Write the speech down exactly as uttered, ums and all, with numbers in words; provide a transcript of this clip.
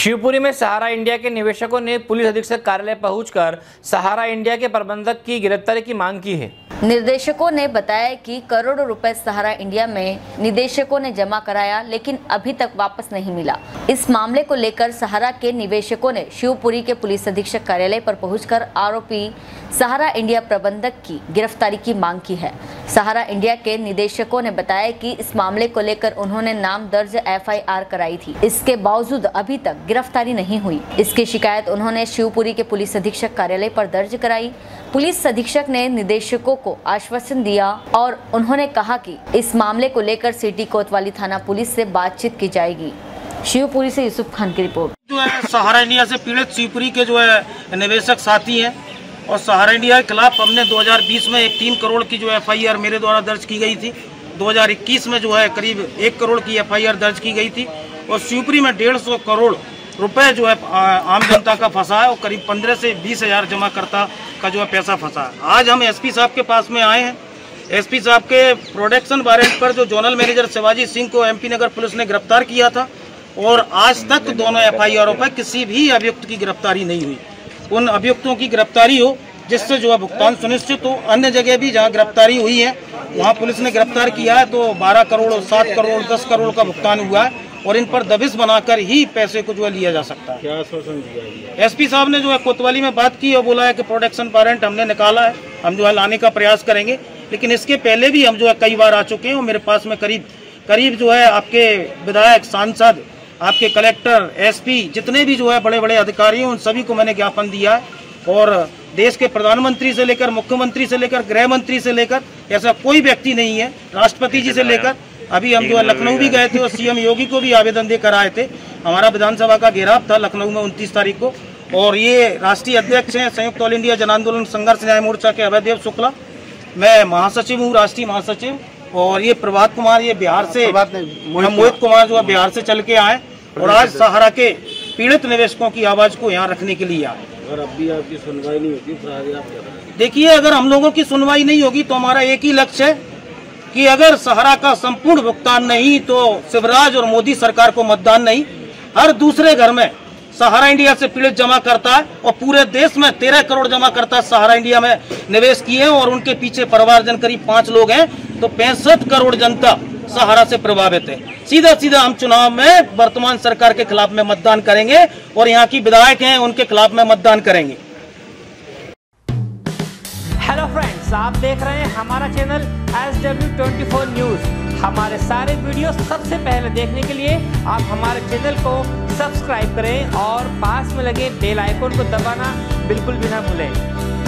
शिवपुरी में सहारा इंडिया के निवेशकों ने पुलिस अधीक्षक कार्यालय पहुंचकर सहारा इंडिया के प्रबंधक की गिरफ्तारी की मांग की है। निदेशकों ने बताया कि करोड़ों रुपए सहारा इंडिया में निदेशकों ने जमा कराया, लेकिन अभी तक वापस नहीं मिला। इस मामले को लेकर सहारा के निवेशकों ने शिवपुरी के पुलिस अधीक्षक कार्यालय पर पहुंचकर आरोपी सहारा इंडिया प्रबंधक की गिरफ्तारी की मांग की है। सहारा इंडिया के निदेशकों ने बताया कि इस मामले को लेकर उन्होंने नाम दर्ज एफ आई आर कराई थी, इसके बावजूद अभी तक गिरफ्तारी नहीं हुई। इसकी शिकायत उन्होंने शिवपुरी के पुलिस अधीक्षक कार्यालय पर दर्ज कराई। पुलिस अधीक्षक ने निदेशकों को आश्वासन दिया और उन्होंने कहा कि इस मामले को लेकर सिटी कोतवाली थाना पुलिस से बातचीत की जाएगी। शिवपुरी से यूसुफ खान की रिपोर्ट। जो है सहारा इंडिया से पीड़ित शिवपुरी के जो है निवेशक साथी हैं और सहारा इंडिया के खिलाफ हमने दो हज़ार बीस में एक तीन करोड़ की जो एफ आई आर मेरे द्वारा दर्ज की गई थी। दो हज़ार इक्कीस में जो है करीब एक करोड़ की एफ आई आर दर्ज की गई थी और शिवपुरी में डेढ़ सौ करोड़ रुपए जो है आम जनता का फंसा है और करीब पंद्रह से बीस हजार जमा करता का जो है पैसा फंसा है। आज हम एस पी साहब के पास में आए हैं। एस पी साहब के प्रोडक्शन वारंट पर जो जोनल मैनेजर शिवाजी सिंह को एम पी नगर पुलिस ने गिरफ्तार किया था और आज तक दोनों एफ आई आर पर किसी भी अभियुक्त की गिरफ्तारी नहीं हुई। उन अभियुक्तों की गिरफ्तारी हो जिससे जो है भुगतान सुनिश्चित हो। अन्य जगह भी जहाँ गिरफ्तारी हुई है वहाँ पुलिस ने गिरफ्तार किया है तो बारह करोड़ सात करोड़ दस करोड़ का भुगतान हुआ है और इन पर दबिश बनाकर ही पैसे को जो है लिया जा सकता है। क्या शोषण दिया? एस पी साहब ने जो है कोतवाली में बात की और बोला है कि प्रोडक्शन वारंट हमने निकाला है, हम जो है लाने का प्रयास करेंगे। लेकिन इसके पहले भी हम जो है कई बार आ चुके हैं और मेरे पास में करीब करीब जो है आपके विधायक सांसद आपके कलेक्टर एस पी जितने भी जो है बड़े बड़े अधिकारी हैं उन सभी को मैंने ज्ञापन दिया है और देश के प्रधानमंत्री से लेकर मुख्यमंत्री से लेकर गृह मंत्री से लेकर ऐसा कोई व्यक्ति नहीं है, राष्ट्रपति जी से लेकर अभी हम जो है लखनऊ भी गए थे और सी एम योगी को भी आवेदन देकर आए थे। हमारा विधानसभा का घेराव था लखनऊ में उनतीस तारीख को और ये राष्ट्रीय अध्यक्ष हैं संयुक्त ऑल इंडिया जन आंदोलन संघर्ष न्याय मोर्चा के अभय शुक्ला, मैं महासचिव हूँ राष्ट्रीय महासचिव और ये प्रभात कुमार ये बिहार से मोहित कुमार जो है बिहार से चल के आए और आज सहारा के पीड़ित निवेशकों की आवाज़ को यहाँ रखने के लिए आए। अगर अब भी आपकी सुनवाई नहीं होगी, देखिए अगर हम लोगों की सुनवाई नहीं होगी तो हमारा एक ही लक्ष्य है कि अगर सहारा का संपूर्ण भुगतान नहीं तो शिवराज और मोदी सरकार को मतदान नहीं। हर दूसरे घर में सहारा इंडिया से पीड़ित जमा करता है और पूरे देश में तेरह करोड़ जमा करता है सहारा इंडिया में निवेश किए और उनके पीछे परिवारजन करीब पांच लोग हैं तो पैंसठ करोड़ जनता सहारा से प्रभावित है। सीधा सीधा हम चुनाव में वर्तमान सरकार के खिलाफ में मतदान करेंगे और यहाँ की विधायक हैं उनके खिलाफ में मतदान करेंगे। हेलो फ्रेंड्स, आप देख रहे हैं हमारा channel S W twenty four news. हमारे सारे वीडियो सबसे पहले देखने के लिए आप हमारे चैनल को सब्सक्राइब करें और पास में लगे बेल आइकन को दबाना बिल्कुल भी ना भूलें।